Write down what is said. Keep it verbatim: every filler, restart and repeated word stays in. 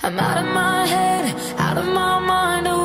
I'm out of my head, out of my mind.